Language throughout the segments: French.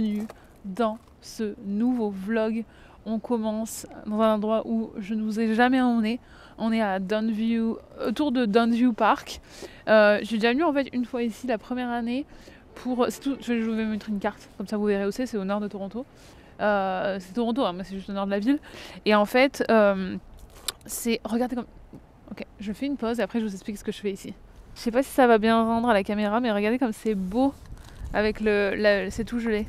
bienvenue dans ce nouveau vlog. On commence dans un endroit où je ne vous ai jamais emmené. On est à Downsview, autour de Downsview Park. J'ai déjà venu en fait une fois ici la première année. Je vais vous mettre une carte, comme ça vous verrez où c'est au nord de Toronto. C'est Toronto, hein, mais c'est juste au nord de la ville. Et en fait, c'est... Regardez comme... Ok, je fais une pause et après je vous explique ce que je fais ici. Je sais pas si ça va bien rendre à la caméra, mais regardez comme c'est beau avec le... C'est tout gelé.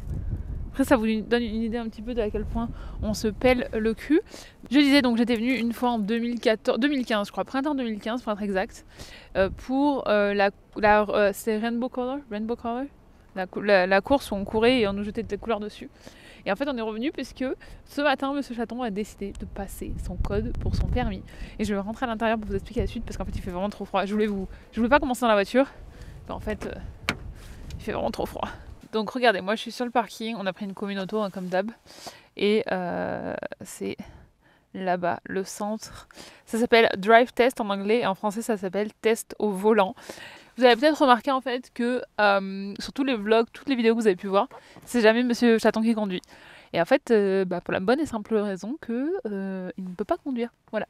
Après, ça vous donne une idée un petit peu de à quel point on se pèle le cul. Je disais donc j'étais venue une fois en 2015, je crois, printemps 2015 pour être exact, pour c'est Rainbow Color, la course où on courait et on nous jetait des couleurs dessus. Et en fait, on est revenu puisque ce matin, Monsieur Chaton a décidé de passer son code pour son permis. Et je vais rentrer à l'intérieur pour vous expliquer la suite parce qu'en fait, il fait vraiment trop froid. Je voulais pas commencer dans la voiture, mais en fait, il fait vraiment trop froid. Donc regardez, moi je suis sur le parking, on a pris une Communauto hein, comme d'hab, et c'est là-bas, le centre. Ça s'appelle Drive Test en anglais, et en français ça s'appelle Test au volant. Vous avez peut-être remarqué en fait que sur tous les vlogs, toutes les vidéos que vous avez pu voir, c'est jamais Monsieur Chaton qui conduit. Et en fait, pour la bonne et simple raison que il ne peut pas conduire, voilà.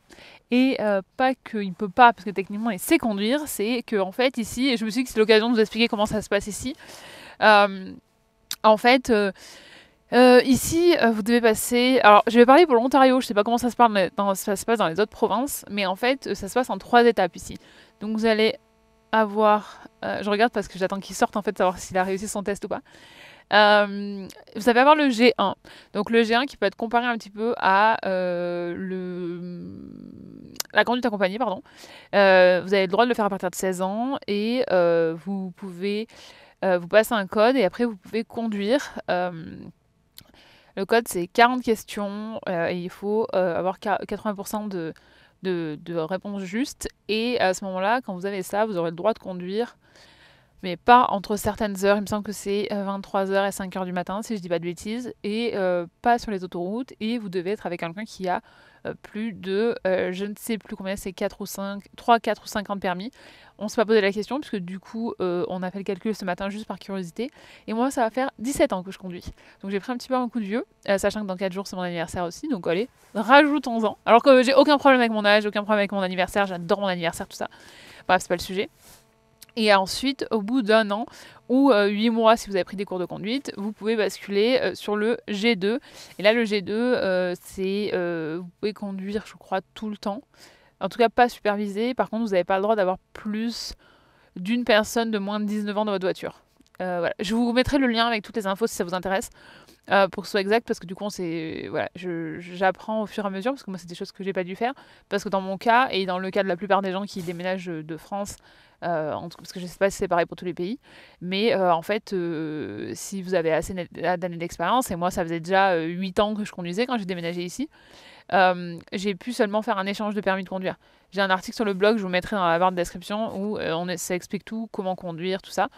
Et pas qu'il ne peut pas, parce que techniquement il sait conduire, c'est qu'en fait ici, et je me suis dit que c'est l'occasion de vous expliquer comment ça se passe ici, en fait ici vous devez passer, alors je vais parler pour l'Ontario, je sais pas comment ça se passe, mais ça se passe dans les autres provinces, mais en fait ça se passe en 3 étapes ici. Donc vous allez avoir, je regarde parce que j'attends qu'il sorte en fait savoir s'il a réussi son test ou pas. Vous allez avoir le G1, donc le G1 qui peut être comparé un petit peu à la conduite accompagnée, pardon. Vous avez le droit de le faire à partir de 16 ans et vous pouvez vous passez un code et après vous pouvez conduire. Le code c'est 40 questions et il faut avoir 80% de réponses justes. Et à ce moment-là, quand vous avez ça, vous aurez le droit de conduire, mais pas entre certaines heures. Il me semble que c'est 23h et 5h du matin, si je dis pas de bêtises, et pas sur les autoroutes. Et vous devez être avec quelqu'un qui a plus de, je ne sais plus combien, c'est 4 ou 5, 3, 4 ou 50 permis. On s'est pas posé la question, puisque du coup, on a fait le calcul ce matin juste par curiosité. Et moi, ça va faire 17 ans que je conduis. Donc j'ai pris un petit peu un coup de vieux, sachant que dans 4 jours, c'est mon anniversaire aussi. Donc allez, rajoutons-en. Alors que j'ai aucun problème avec mon âge, aucun problème avec mon anniversaire, j'adore mon anniversaire, tout ça. Bref, c'est pas le sujet. Et ensuite, au bout d'un an ou 8 mois, si vous avez pris des cours de conduite, vous pouvez basculer sur le G2. Et là, le G2, c'est... vous pouvez conduire, je crois, tout le temps. En tout cas, pas supervisé. Par contre, vous n'avez pas le droit d'avoir plus d'une personne de moins de 19 ans dans votre voiture. Voilà. Je vous mettrai le lien avec toutes les infos si ça vous intéresse. Pour que ce soit exact, parce que du coup, voilà, j'apprends au fur et à mesure, parce que moi, c'est des choses que j'ai pas dû faire. Parce que dans mon cas, et dans le cas de la plupart des gens qui déménagent de France, parce que je sais pas si c'est pareil pour tous les pays, mais en fait, si vous avez assez d'années d'expérience, et moi, ça faisait déjà 8 ans que je conduisais quand j'ai déménagé ici, j'ai pu seulement faire un échange de permis de conduire. J'ai un article sur le blog, je vous mettrai dans la barre de description, où ça explique tout, comment conduire, tout ça.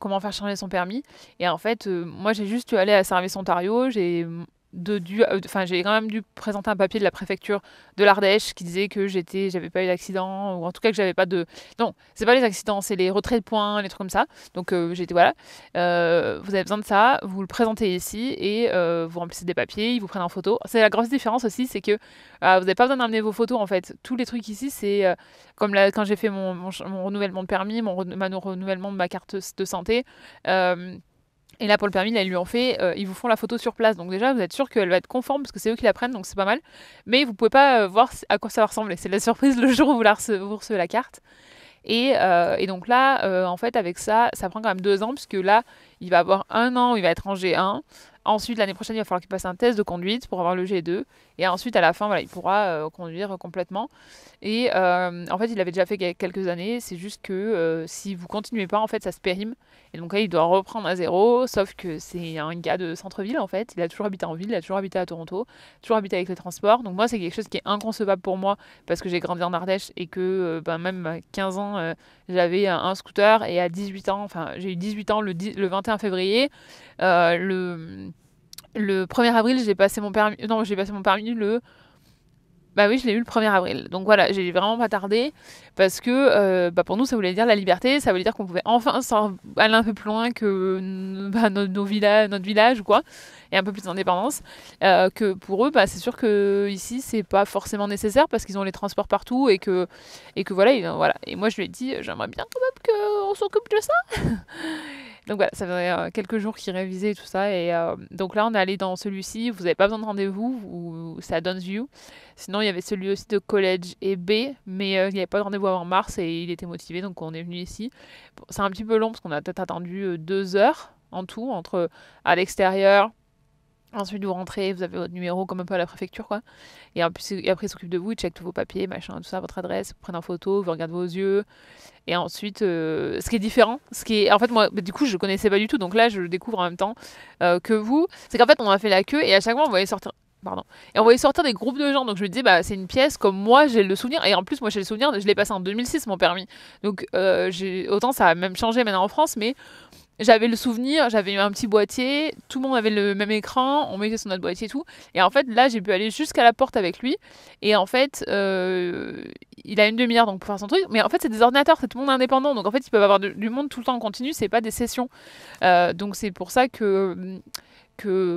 Comment faire changer son permis. Et en fait, moi j'ai juste dû aller à Service Ontario, j'ai quand même dû présenter un papier de la préfecture de l'Ardèche qui disait que j'avais pas eu d'accident, ou en tout cas que j'avais pas de... Non, c'est pas les accidents, c'est les retraits de points, les trucs comme ça. Donc voilà, vous avez besoin de ça, vous le présentez ici et vous remplissez des papiers, ils vous prennent en photo. C'est la grosse différence aussi, c'est que vous n'avez pas besoin d'amener vos photos en fait. Tous les trucs ici, c'est comme là, quand j'ai fait mon renouvellement de permis, mon renouvellement de ma carte de santé, et là, pour le permis, là, ils lui ont fait, ils vous font la photo sur place. Donc déjà, vous êtes sûr qu'elle va être conforme, parce que c'est eux qui la prennent, donc c'est pas mal. Mais vous pouvez pas voir à quoi ça va ressembler. C'est la surprise le jour où vous recevez la carte. Et donc là, en fait, avec ça, ça prend quand même 2 ans, puisque là, il va avoir 1 an où il va être en G1. Ensuite, l'année prochaine, il va falloir qu'il passe un test de conduite pour avoir le G2. Et ensuite, à la fin, voilà, il pourra conduire complètement. Et en fait, il l'avait déjà fait quelques années. C'est juste que si vous continuez pas, en fait, ça se périme. Et donc là, il doit reprendre à 0. Sauf que c'est un gars de centre-ville, en fait. Il a toujours habité en ville, il a toujours habité à Toronto, toujours habité avec les transports. Donc moi, c'est quelque chose qui est inconcevable pour moi parce que j'ai grandi en Ardèche et que même à 15 ans, j'avais un scooter. Et à 18 ans, enfin, j'ai eu 18 ans le 21 février. Le 1er avril, j'ai passé mon permis le Bah oui, je l'ai eu le 1er avril. Donc voilà, j'ai vraiment pas tardé parce que bah pour nous, ça voulait dire la liberté, ça voulait dire qu'on pouvait enfin aller un peu plus loin que bah, notre village ou quoi, et un peu plus d'indépendance. Que pour eux, bah, c'est sûr que ici, c'est pas forcément nécessaire parce qu'ils ont les transports partout et que voilà, voilà. Et moi, je lui ai dit, j'aimerais bien quand même qu'on s'occupe de ça. Donc voilà, ça faisait quelques jours qu'ils révisaient tout ça. Et donc là, on est allé dans celui-ci. Vous n'avez pas besoin de rendez-vous, ou c'est à Downsview. Sinon, il y avait celui aussi de College et B, mais il n'y avait pas de rendez-vous avant mars et il était motivé, donc on est venu ici. Bon, c'est un petit peu long parce qu'on a peut-être attendu 2 heures en tout, entre à l'extérieur. Ensuite, vous rentrez, vous avez votre numéro comme un peu à la préfecture, quoi. Et, après, ils s'occupent de vous, ils checkent tous vos papiers, machin, tout ça, votre adresse, vous prennent en photo, vous regardez vos yeux. Et ensuite, ce qui est différent, en fait, moi, du coup, je connaissais pas du tout, donc là, je le découvre en même temps que vous. C'est qu'en fait, on a fait la queue et à chaque fois, on voyait sortir... Pardon. Et on voyait sortir des groupes de gens, donc je me disais, bah, c'est une pièce comme moi, j'ai le souvenir. Et en plus, moi, j'ai le souvenir, je l'ai passé en 2006, mon permis. Donc, autant ça a même changé maintenant en France, mais... J'avais le souvenir, j'avais un petit boîtier, tout le monde avait le même écran, on mettait sur notre boîtier et tout. Et en fait, là, j'ai pu aller jusqu'à la porte avec lui. Et en fait, il a une demi-heure donc pour faire son truc. Mais en fait, c'est des ordinateurs, c'est tout le monde indépendant. Donc en fait, ils peuvent avoir du monde tout le temps en continu, c'est pas des sessions. Donc c'est pour ça que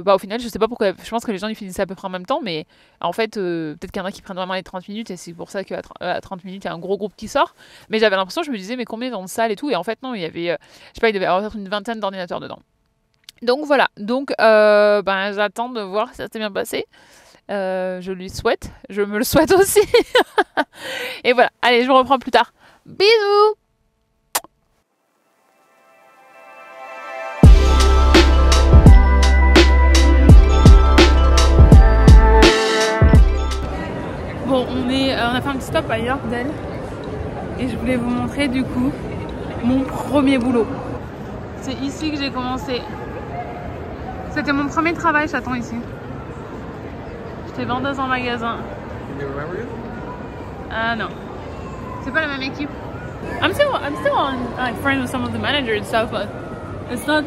bah, au final, je sais pas pourquoi, je pense que les gens ils finissent à peu près en même temps. Mais en fait, peut-être qu'il y en a qui prennent vraiment les 30 minutes. Et c'est pour ça qu'à 30 minutes, il y a un gros groupe qui sort. Mais j'avais l'impression, je me disais, mais combien dans la salle et tout. Et en fait, non, il y avait, je sais pas, il devait avoir une 20aine d'ordinateurs dedans. Donc voilà, donc ben, j'attends de voir si ça s'est bien passé. Je lui souhaite, je me le souhaite aussi. Et voilà, allez, je vous reprends plus tard. Bisous! Bon, on a fait un petit stop à Yorkdale et je voulais vous montrer du coup mon premier boulot. C'est ici que j'ai commencé. C'était mon premier travail, Chaton, ici. J'étais vendeuse en magasin. Ah non. C'est pas la même équipe. I'm still on like friends with some of the managers and stuff, but it's not.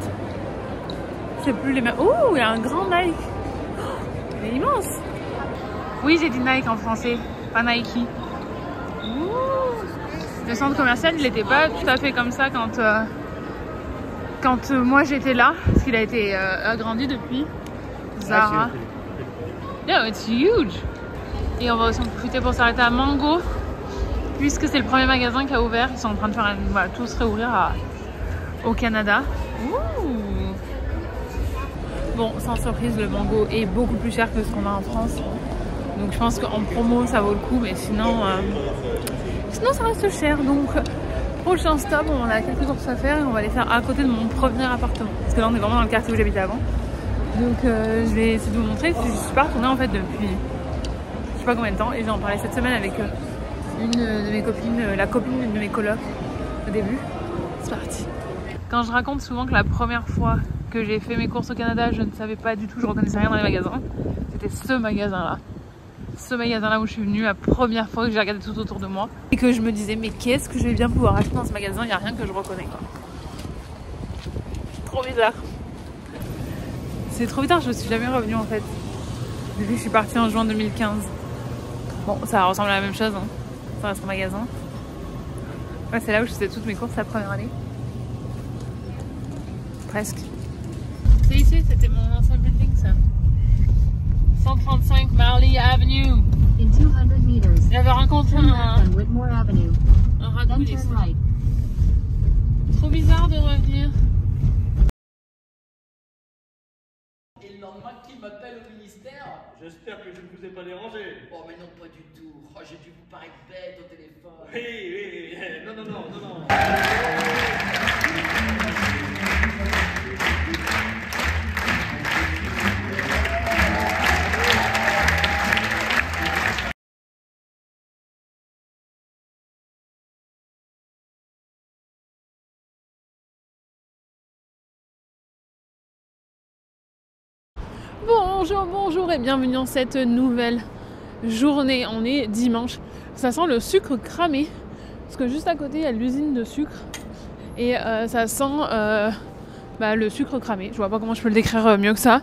C'est plus les mêmes. Oh, il y a un grand Nike. Il est immense. Oui, j'ai dit Nike en français, pas Nike. Le centre commercial, il n'était pas tout à fait comme ça quand moi j'étais là, parce qu'il a été agrandi depuis. Zara. No, it's huge. Et on va aussi en profiter pour s'arrêter à Mango, puisque c'est le premier magasin qui a ouvert. Ils sont en train de faire voilà, tous réouvrir au Canada. Ooh. Bon, sans surprise, le Mango est beaucoup plus cher que ce qu'on a en France. Donc je pense qu'en promo ça vaut le coup, mais sinon ça reste cher. Donc prochain stop, on a quelques courses à faire et on va les faire à côté de mon premier appartement. Parce que là on est vraiment dans le quartier où j'habitais avant. Donc je vais essayer de vous montrer, parce que je suis pas retournée en fait depuis je sais pas combien de temps. Et j'en parlais cette semaine avec une de mes copines, la copine de mes colocs au début. C'est parti. Quand je raconte souvent que la première fois que j'ai fait mes courses au Canada, je ne savais pas du tout, je reconnaissais rien dans les magasins. C'était ce magasin là. Ce magasin là où je suis venue la première fois que j'ai regardé tout autour de moi et que je me disais mais qu'est-ce que je vais bien pouvoir acheter dans ce magasin, il n'y a rien que je reconnais quoi. Trop bizarre. C'est trop bizarre, je suis jamais revenue en fait. Depuis que je suis partie en juin 2015. Bon, ça ressemble à la même chose, hein. Ça reste un magasin. Ouais, c'est là où je faisais toutes mes courses la première année. Presque. C'est ici, c'était mon ancien building ça. 135 Marley Avenue. J'avais rencontré un ragoût ici. Trop bizarre de revenir. Et le lendemain, qui m'appelle au ministère? J'espère que je ne vous ai pas dérangé. Oh mais non, pas du tout. Oh, j'ai dû vous paraître bête au téléphone. Oui. Non. Bonjour et bienvenue dans cette nouvelle journée. On est dimanche. Ça sent le sucre cramé parce que juste à côté il y a l'usine de sucre et ça sent bah, le sucre cramé. Je vois pas comment je peux le décrire mieux que ça.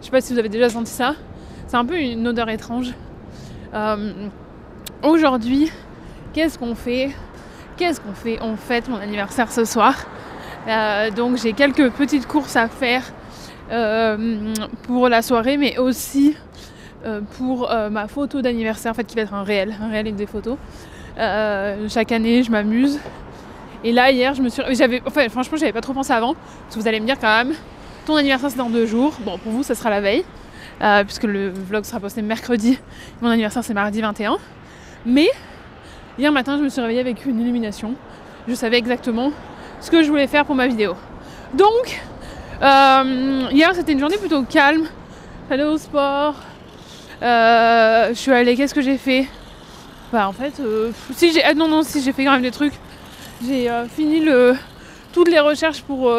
Je sais pas si vous avez déjà senti ça. C'est un peu une odeur étrange. Aujourd'hui, qu'est-ce qu'on fait? On fête mon anniversaire ce soir. Donc j'ai quelques petites courses à faire pour la soirée, mais aussi pour ma photo d'anniversaire, en fait, qui va être un réel avec des photos. Chaque année, je m'amuse. Et là, hier, je me suis... Enfin, franchement, j'avais pas trop pensé avant. Parce que vous allez me dire quand même, ton anniversaire, c'est dans 2 jours. Bon, pour vous, ça sera la veille. Puisque le vlog sera posté mercredi. Mon anniversaire, c'est mardi 21. Mais, hier matin, je me suis réveillée avec une illumination. Je savais exactement ce que je voulais faire pour ma vidéo. Donc, hier, c'était une journée plutôt calme. J'allais au sport. Je suis allée... Qu'est-ce que j'ai fait? Bah, en fait... Si j'ai... si j'ai fait quand même des trucs... J'ai fini toutes les recherches pour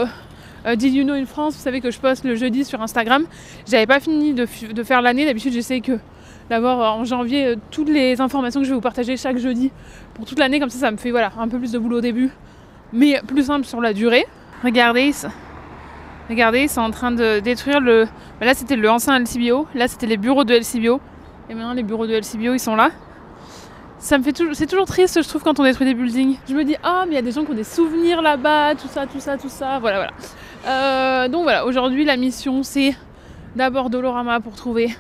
Did You Know in France. Vous savez que je poste le jeudi sur Instagram. J'avais pas fini de faire l'année. D'habitude, j'essaie d'avoir en janvier toutes les informations que je vais vous partager chaque jeudi pour toute l'année. Comme ça, ça me fait un peu plus de boulot au début, mais plus simple sur la durée. Regardez, ils sont en train de détruire le... Ben là, c'était le ancien LCBO. Là, c'était les bureaux de LCBO. Et maintenant, les bureaux de LCBO, ils sont là. Ça me fait toujours... C'est toujours triste, je trouve, quand on détruit des buildings. Je me dis, ah, mais il y a des gens qui ont des souvenirs là-bas, tout ça. Donc voilà, aujourd'hui, la mission, c'est d'abord Dolorama pour trouver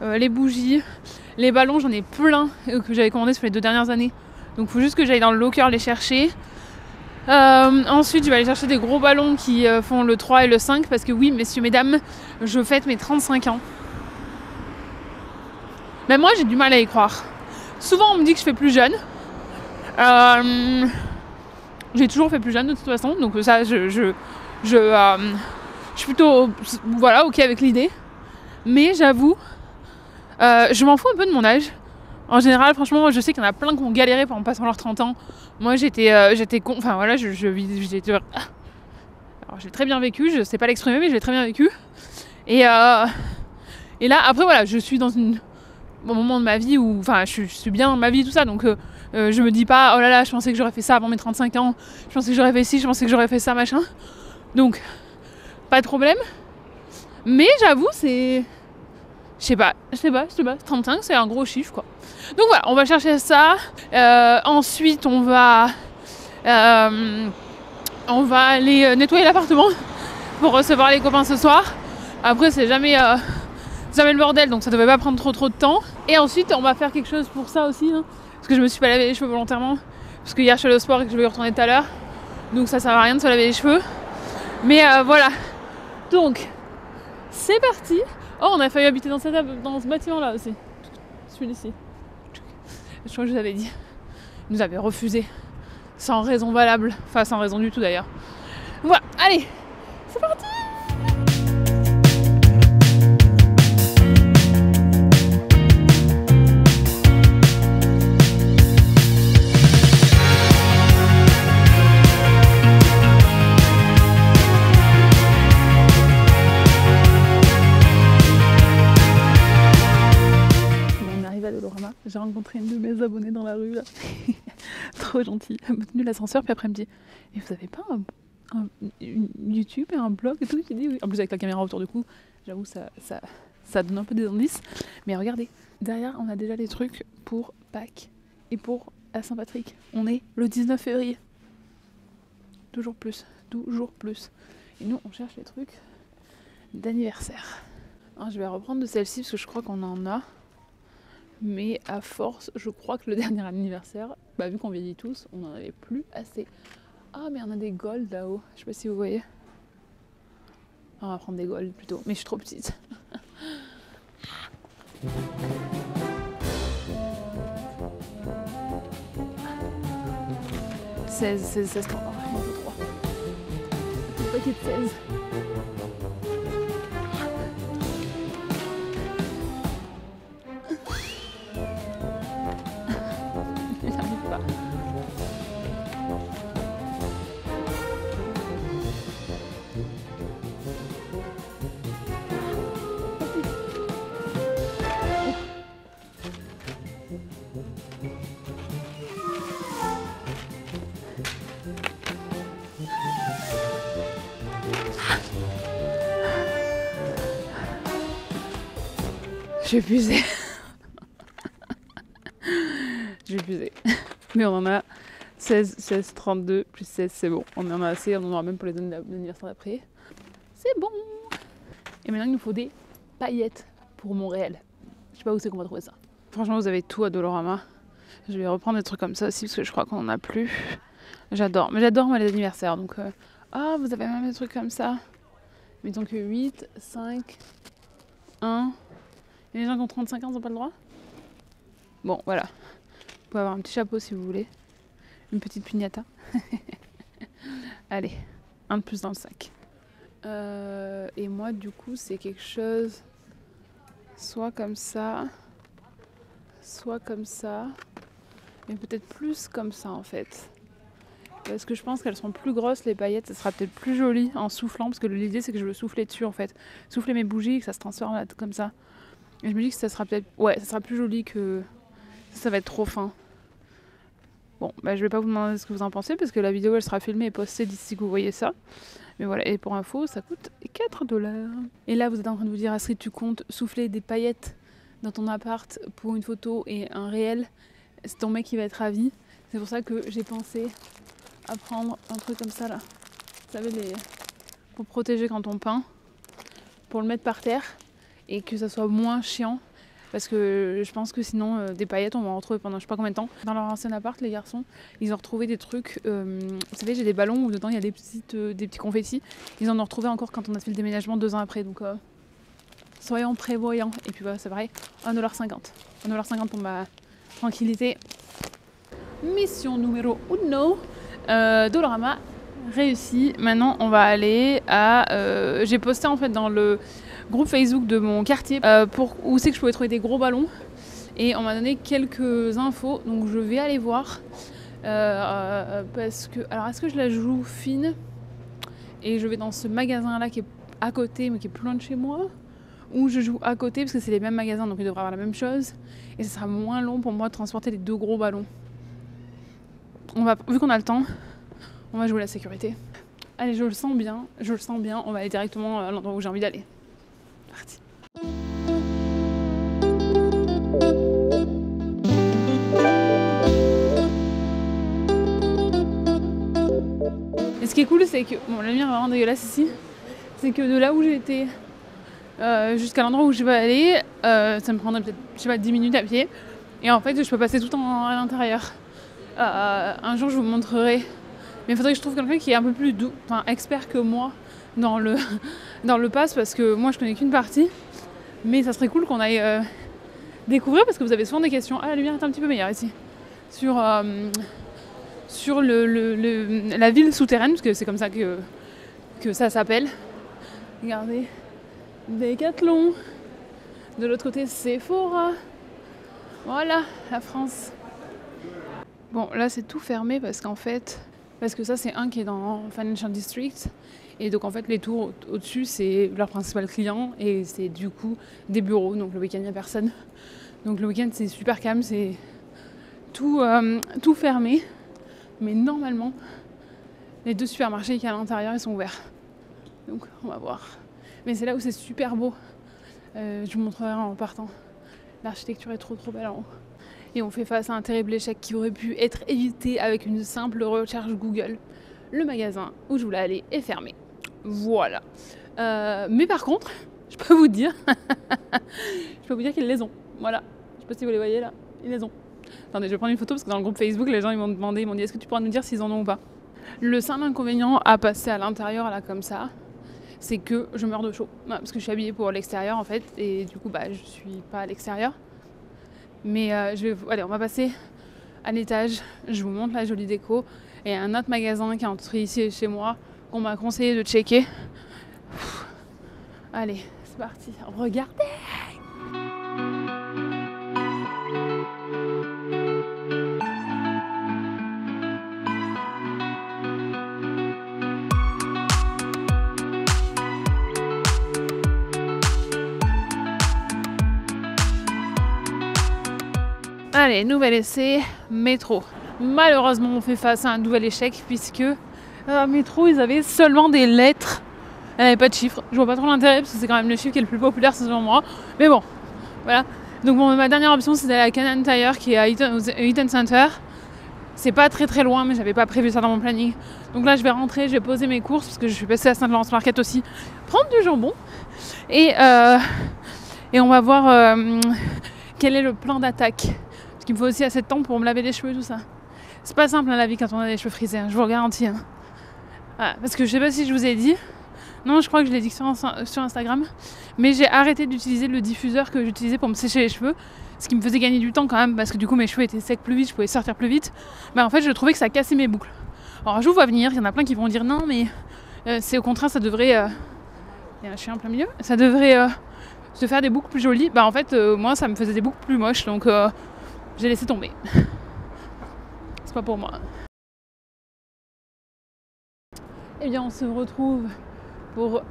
les bougies. Les ballons, j'en ai plein que j'avais commandés sur les 2 dernières années. Donc il faut juste que j'aille dans le locker les chercher. Ensuite, je vais aller chercher des gros ballons qui font le 3 et le 5. Parce que oui, messieurs, mesdames, je fête mes 35 ans. Même moi, j'ai du mal à y croire. Souvent on me dit que je fais plus jeune. J'ai toujours fait plus jeune de toute façon, donc ça je suis plutôt ok avec l'idée. Mais j'avoue, je m'en fous un peu de mon âge. En général, franchement, je sais qu'il y en a plein qui ont galéré en passant leurs 30 ans. Moi j'ai très bien vécu, je sais pas l'exprimer, mais je l'ai très bien vécu. Et là, après je suis dans une... au moment de ma vie où je suis bien dans ma vie, tout ça, donc je me dis pas oh là là, je pensais que j'aurais fait ça avant mes 35 ans, je pensais que j'aurais fait ci, je pensais que j'aurais fait ça, machin, donc pas de problème. Mais j'avoue, c'est... je sais pas, 35 c'est un gros chiffre, quoi. Donc voilà, on va chercher ça. Ensuite on va aller nettoyer l'appartement pour recevoir les copains ce soir. Après, c'est jamais le bordel, donc ça devait pas prendre trop de temps. Et ensuite on va faire quelque chose pour ça aussi, hein, parce que je me suis pas lavé les cheveux volontairement, parce que hier je suis allée au sport et que je vais y retourner tout à l'heure, donc ça sert à rien de se laver les cheveux. Mais voilà, donc c'est parti. Oh, on a failli habiter dans ce bâtiment là aussi, celui-ci. Je crois que je vous avais dit, ils nous avaient refusé sans raison valable, enfin sans raison du tout d'ailleurs. Voilà, allez, c'est parti. J'ai rencontré une de mes abonnées dans la rue là. Trop gentille. Elle m'a tenu l'ascenseur, puis après elle me dit, mais vous avez pas un YouTube et un blog et tout? J'ai dit oui. En plus avec la caméra autour du cou, j'avoue ça donne un peu des indices. Mais regardez, derrière on a déjà les trucs pour Pâques et pour la Saint-Patrick. On est le 19 février. Toujours plus, toujours plus. Et nous on cherche les trucs d'anniversaire. Je vais reprendre de celle-ci parce que je crois qu'on en a. Mais à force, je crois que le dernier anniversaire, vu qu'on vieillit tous, on n'en avait plus assez. Ah, mais on a des golds là-haut. Je sais pas si vous voyez. On va prendre des golds plutôt. Mais je suis trop petite. 16, oh, un paquet de 16. Je suis épuisée. J'ai épuisé. Mais on en a 16, 32, plus 16, c'est bon. On en a assez, on en aura même pour les données de l'anniversaire d'après. C'est bon! Et maintenant, il nous faut des paillettes pour Montréal. Je sais pas où c'est qu'on va trouver ça. Franchement, vous avez tout à Dolorama. Je vais reprendre des trucs comme ça aussi, parce que je crois qu'on en a plus. J'adore. Mais j'adore, moi, les anniversaires. Donc, ah, vous avez même des trucs comme ça. Mettons que 8, 5, 1. Et les gens qui ont 35 ans, ils n'ont pas le droit? Bon, voilà. Vous pouvez avoir un petit chapeau si vous voulez. Une petite piñata. Allez, un de plus dans le sac. Et moi, du coup, c'est quelque chose... soit comme ça... soit comme ça... mais peut-être plus comme ça, en fait. Parce que je pense qu'elles seront plus grosses, les paillettes, ça sera peut-être plus joli en soufflant, parce que l'idée, c'est que je veux souffler dessus, en fait. Souffler mes bougies, que ça se transforme là, comme ça. Et je me dis que ça sera peut-être... ouais, ça sera plus joli que... ça va être trop fin. Bon, bah, je vais pas vous demander ce que vous en pensez, parce que la vidéo, elle sera filmée et postée d'ici que vous voyez ça. Mais voilà, et pour info, ça coûte 4 $. Et là, vous êtes en train de vous dire, Astrid, tu comptes souffler des paillettes dans ton appart pour une photo et un réel. C'est ton mec qui va être ravi. C'est pour ça que j'ai pensé à prendre un truc comme ça, là. Vous savez, les... pour protéger quand on peint, pour le mettre par terre. Et que ça soit moins chiant, parce que je pense que sinon des paillettes on va en retrouver pendant je sais pas combien de temps. Dans leur ancien appart, les garçons, ils ont retrouvé des trucs, vous savez, j'ai des ballons où dedans il y a des petits confettis, ils en ont retrouvé encore quand on a fait le déménagement 2 ans après, donc soyons prévoyants. Et puis voilà, c'est pareil, 1,50 $, 1,50 $ pour ma tranquillité. Mission numéro 1, Dolorama réussi. Maintenant on va aller à... j'ai posté en fait dans le groupe Facebook de mon quartier pour où c'est que je pouvais trouver des gros ballons, et on m'a donné quelques infos, donc je vais aller voir parce que... alors est-ce que je la joue fine et je vais dans ce magasin là qui est à côté mais qui est plein de chez moi, ou je joue à côté parce que c'est les mêmes magasins donc il devrait avoir la même chose et ce sera moins long pour moi de transporter les 2 gros ballons. On va, vu qu'on a le temps, on va jouer la sécurité. Allez, je le sens bien, je le sens bien. On va aller directement à l'endroit où j'ai envie d'aller. Parti. Et ce qui est cool, c'est que... bon, la lumière est vraiment dégueulasse ici. C'est que de là où j'étais jusqu'à l'endroit où je vais aller, ça me prendrait peut-être, je sais pas, 10 minutes à pied. Et en fait, je peux passer tout le temps à l'intérieur. Un jour, je vous montrerai. Mais il faudrait que je trouve quelqu'un qui est un peu plus doux, enfin expert que moi dans le pass, parce que moi je connais qu'une partie. Mais ça serait cool qu'on aille découvrir, parce que vous avez souvent des questions. Ah, la lumière est un petit peu meilleure ici. Sur la ville souterraine, parce que c'est comme ça que ça s'appelle. Regardez, Décathlon. De l'autre côté, Sephora. Voilà, la France. Bon, là c'est tout fermé parce que ça c'est un qui est dans Financial District, et donc en fait les tours au-dessus c'est leur principal client et c'est du coup des bureaux, donc le week-end il n'y a personne, donc le week-end c'est super calme, c'est tout fermé, mais normalement les 2 supermarchés qui y a à l'intérieur ils sont ouverts, donc on va voir. Mais c'est là où c'est super beau, je vous montrerai en partant, l'architecture est trop belle en haut. Et on fait face à un terrible échec qui aurait pu être évité avec une simple recherche Google. Le magasin où je voulais aller est fermé. Voilà. Mais par contre, je peux vous dire, je peux vous dire qu'ils les ont. Voilà. Je sais pas si vous les voyez là. Ils les ont. Attendez, je vais prendre une photo parce que dans le groupe Facebook, les gens ils m'ont demandé, ils m'ont dit, est-ce que tu pourras nous dire s'ils en ont ou pas. Le seul inconvénient à passer à l'intérieur là comme ça, c'est que je meurs de chaud. Non, parce que je suis habillée pour l'extérieur en fait, et du coup bah je suis pas à l'extérieur. Mais allez, on va passer à l'étage, je vous montre la jolie déco, et un autre magasin qui est entré ici chez moi, qu'on m'a conseillé de checker. Pff. Allez, c'est parti, regardez! Allez, nouvel essai, métro. Malheureusement, on fait face à un nouvel échec puisque métro, ils avaient seulement des lettres. Ils n'avaient pas de chiffres. Je vois pas trop l'intérêt parce que c'est quand même le chiffre qui est le plus populaire selon moi. Mais bon, voilà. Donc bon, ma dernière option, c'est d'aller à Canadian Tire qui est à Eaton Center. C'est pas très très loin, mais j'avais pas prévu ça dans mon planning. Donc là, je vais rentrer, je vais poser mes courses parce que je suis passée à Saint Lawrence Market aussi, prendre du jambon. Et on va voir quel est le plan d'attaque. Parce qu'il me faut aussi assez de temps pour me laver les cheveux et tout ça. C'est pas simple hein, la vie quand on a les cheveux frisés, hein, je vous le garantis. Hein. Voilà, parce que je sais pas si je vous ai dit, non je crois que je l'ai dit sur Instagram, mais j'ai arrêté d'utiliser le diffuseur que j'utilisais pour me sécher les cheveux, ce qui me faisait gagner du temps quand même, parce que du coup mes cheveux étaient secs plus vite, je pouvais sortir plus vite, mais en fait je trouvais que ça cassait mes boucles. Alors je vous vois venir, il y en a plein qui vont dire non mais c'est au contraire ça devrait, je suis en plein milieu, ça devrait se faire des boucles plus jolies, bah en fait moi ça me faisait des boucles plus moches, donc j'ai laissé tomber. C'est pas pour moi. Et bien on se retrouve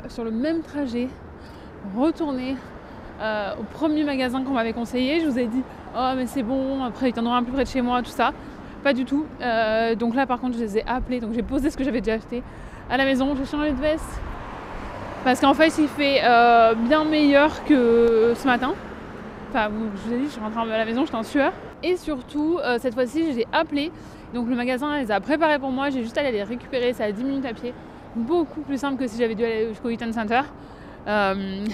sur le même trajet, retourner au premier magasin qu'on m'avait conseillé. Je vous ai dit oh mais c'est bon, après il y en aura un plus près de chez moi, tout ça. Pas du tout. Donc là par contre je les ai appelés, donc j'ai posé ce que j'avais déjà acheté à la maison, j'ai changé de veste. Parce qu'en fait il fait bien meilleur que ce matin. Enfin je vous ai dit, je suis rentrée à la maison, j'étais en sueur. Et surtout, cette fois-ci, je les ai appelés. Donc le magasin les a préparés pour moi. J'ai juste allé les récupérer. C'est à 10 minutes à pied. Beaucoup plus simple que si j'avais dû aller jusqu'au Eaton Center. Tout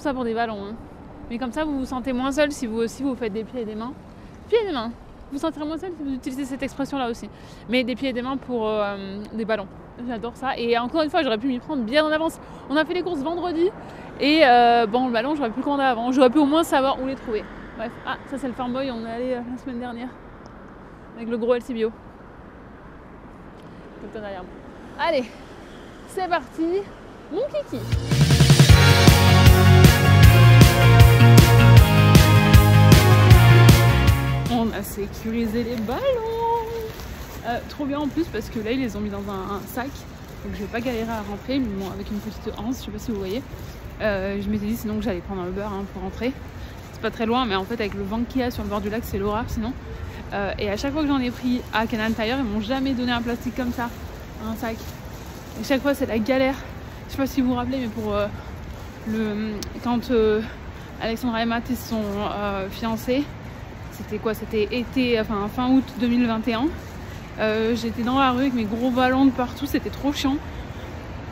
ça pour des ballons. Hein. Mais comme ça, vous vous sentez moins seul si vous aussi vous faites des pieds et des mains. Pieds et des mains. Vous vous sentirez moins seul si vous utilisez cette expression-là aussi. Mais des pieds et des mains pour des ballons. J'adore ça. Et encore une fois, j'aurais pu m'y prendre bien en avance. On a fait les courses vendredi. Et bon, le ballon, j'aurais pu le commander avant. J'aurais pu au moins savoir où les trouver. Bref, ah, ça c'est le Farm Boy, on est allé la semaine dernière avec le gros LCBO. Allez, c'est parti, mon kiki. On a sécurisé les ballons. Trop bien en plus parce que là ils les ont mis dans un sac, donc je vais pas galérer à rentrer, mais bon, avec une petite anse, je sais pas si vous voyez. Je m'étais dit sinon que j'allais prendre un Uber hein, pour rentrer. Pas très loin mais en fait avec le vent qu'il y a sur le bord du lac c'est l'horreur sinon et à chaque fois que j'en ai pris à Canadian Tire ils m'ont jamais donné un plastique comme ça, un sac, et chaque fois c'est la galère. Je sais pas si vous vous rappelez mais pour quand Alexandra et Matt ils se sont fiancés, c'était quoi, c'était été, enfin fin août 2021, j'étais dans la rue avec mes gros ballons de partout, c'était trop chiant.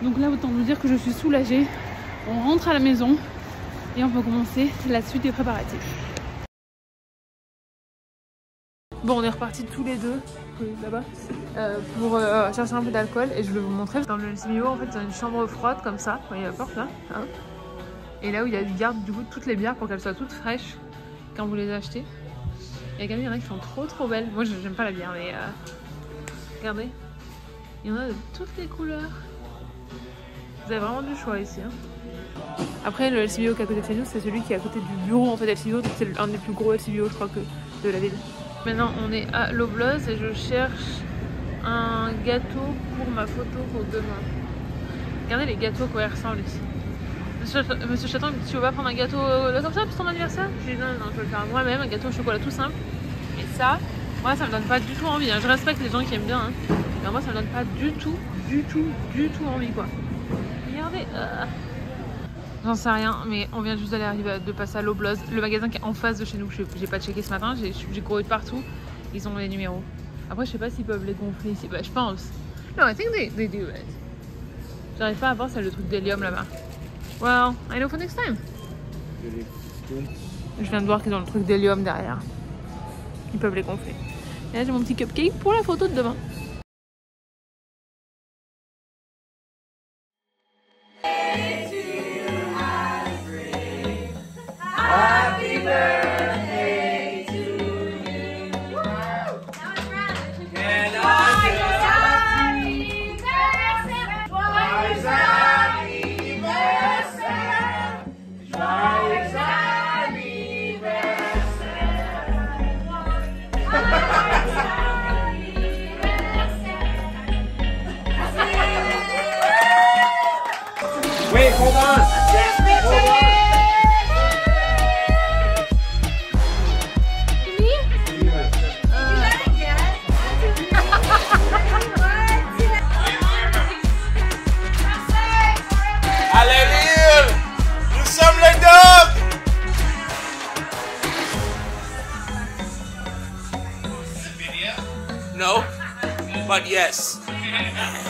Donc là autant vous dire que je suis soulagée, on rentre à la maison. Et on peut commencer la suite des préparatifs. Bon, on est repartis tous les deux là-bas pour chercher un peu d'alcool et je vais vous montrer. Dans le LCBO, en fait, ils ont une chambre froide comme ça, quand il y a la porte là. Hein, et là où il y a du garde du coup toutes les bières pour qu'elles soient toutes fraîches quand vous les achetez. Il y a quand même il y en a qui sont trop trop belles. Moi, j'aime pas la bière, mais regardez, il y en a de toutes les couleurs. Vous avez vraiment du choix ici. Hein. Après le LCBO qui est à côté de chez nous, c'est celui qui est à côté du bureau en fait LCBO, donc c'est un des plus gros LCBO je crois que de la ville. Maintenant on est à Loblaws et je cherche un gâteau pour ma photo pour demain. Regardez les gâteaux à quoi ils ressemblent ici. Monsieur Chaton, tu veux pas prendre un gâteau là comme ça pour ton anniversaire? J'ai dit non, non, je vais le faire moi-même, un gâteau au chocolat tout simple. Et ça, moi ça me donne pas du tout envie, hein. Je respecte les gens qui aiment bien, hein. Mais moi ça me donne pas du tout, du tout, du tout envie quoi. Regardez... J'en sais rien, mais on vient juste d'aller arriver de passer à Loblaws, le magasin qui est en face de chez nous. J'ai pas checké ce matin, j'ai couru de partout. Ils ont les numéros. Après, je sais pas s'ils peuvent les gonfler ici. Bah, je pense. Non, I think they do it. J'arrive pas à voir, c'est le truc d'hélium là-bas. Well, I know for next time. Je viens de voir qu'ils ont le truc d'hélium derrière. Ils peuvent les gonfler. Et là, j'ai mon petit cupcake pour la photo de demain. Alléluia, nous sommes les dogs. but yes. Yeah.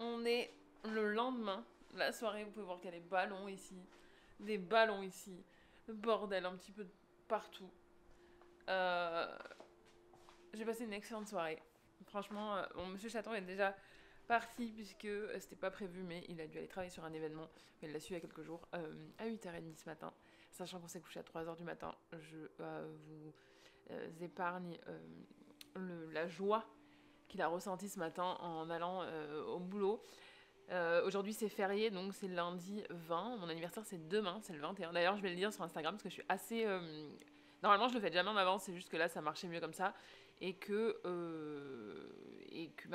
On est le lendemain, la soirée, vous pouvez voir qu'il y a des ballons ici, le bordel un petit peu partout. J'ai passé une excellente soirée. Franchement, bon, Monsieur Chaton est déjà parti puisque c'était pas prévu, mais il a dû aller travailler sur un événement. Mais il l'a su il y a quelques jours, à 8h30 ce matin, sachant qu'on s'est couché à 3h du matin. Je vous épargne la joie qu'il a ressenti ce matin en allant au boulot. Aujourd'hui c'est férié, donc c'est lundi 20, mon anniversaire c'est demain, c'est le 21. D'ailleurs je vais le dire sur Instagram parce que je suis assez... Normalement je le fais jamais en avance, c'est juste que là ça marchait mieux comme ça. Et que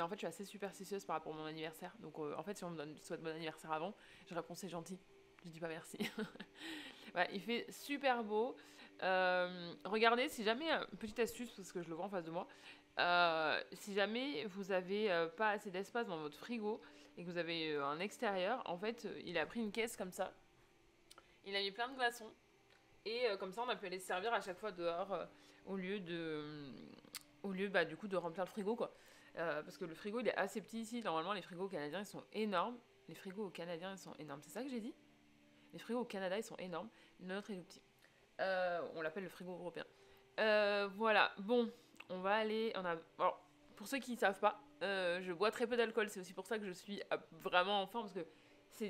en fait je suis assez superstitieuse par rapport à mon anniversaire. Donc en fait si on me souhaite bon anniversaire avant, je réponds c'est gentil, je dis pas merci. Ouais, il fait super beau. Regardez, si jamais, petite astuce parce que je le vois en face de moi, si jamais vous n'avez pas assez d'espace dans votre frigo et que vous avez un extérieur, en fait il a pris une caisse comme ça, il a mis plein de glaçons et comme ça on a pu aller se servir à chaque fois dehors au lieu bah, du coup de remplir le frigo quoi, parce que le frigo il est assez petit ici. Normalement les frigos canadiens ils sont énormes, les frigos canadiens ils sont énormes, c'est ça que j'ai dit, les frigos au Canada ils sont énormes, le nôtre est tout petit, on l'appelle le frigo européen. Voilà, bon, on va aller, alors, pour ceux qui ne savent pas, je bois très peu d'alcool, c'est aussi pour ça que je suis vraiment en forme, parce que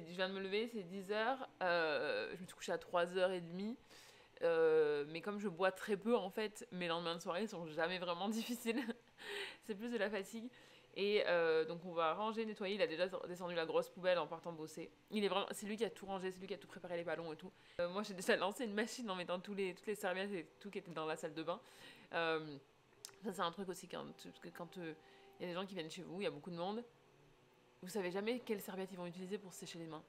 je viens de me lever, c'est 10h, je me suis couchée à 3h30, mais comme je bois très peu en fait, mes lendemains de soirée sont jamais vraiment difficiles, c'est plus de la fatigue, et donc on va ranger, nettoyer, il a déjà descendu la grosse poubelle en partant bosser, c'est lui qui a tout rangé, c'est lui qui a tout préparé les ballons et tout, moi j'ai déjà lancé une machine en mettant toutes les serviettes et tout qui était dans la salle de bain, ça c'est un truc aussi, quand y a des gens qui viennent chez vous, il y a beaucoup de monde, vous savez jamais quelles serviettes ils vont utiliser pour se sécher les mains.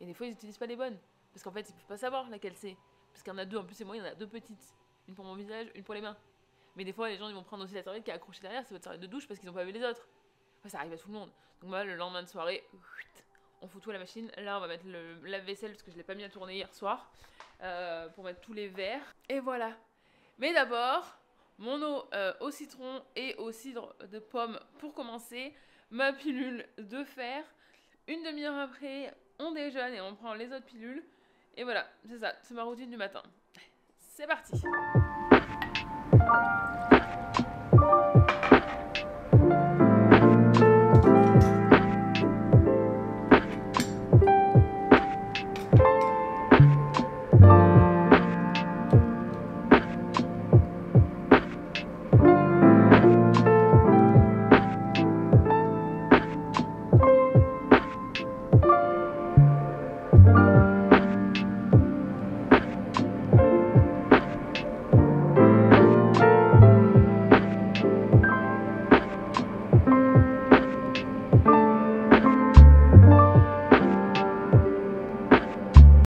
Et des fois ils n'utilisent pas les bonnes, parce qu'en fait ils ne peuvent pas savoir laquelle c'est. Parce qu'il y en a deux, en plus c'est moi, il y en a deux petites. Une pour mon visage, une pour les mains. Mais des fois les gens ils vont prendre aussi la serviette qui est accrochée derrière, c'est votre serviette de douche parce qu'ils n'ont pas vu les autres. Enfin, ça arrive à tout le monde. Donc moi le lendemain de soirée, on fout tout à la machine. Là on va mettre le lave-vaisselle parce que je ne l'ai pas mis à tourner hier soir, pour mettre tous les verres. Et voilà. Mais d'abord... Mon eau au citron et au cidre de pomme pour commencer. Ma pilule de fer. Une demi-heure après, on déjeune et on prend les autres pilules. Et voilà, c'est ça, c'est ma routine du matin. C'est parti.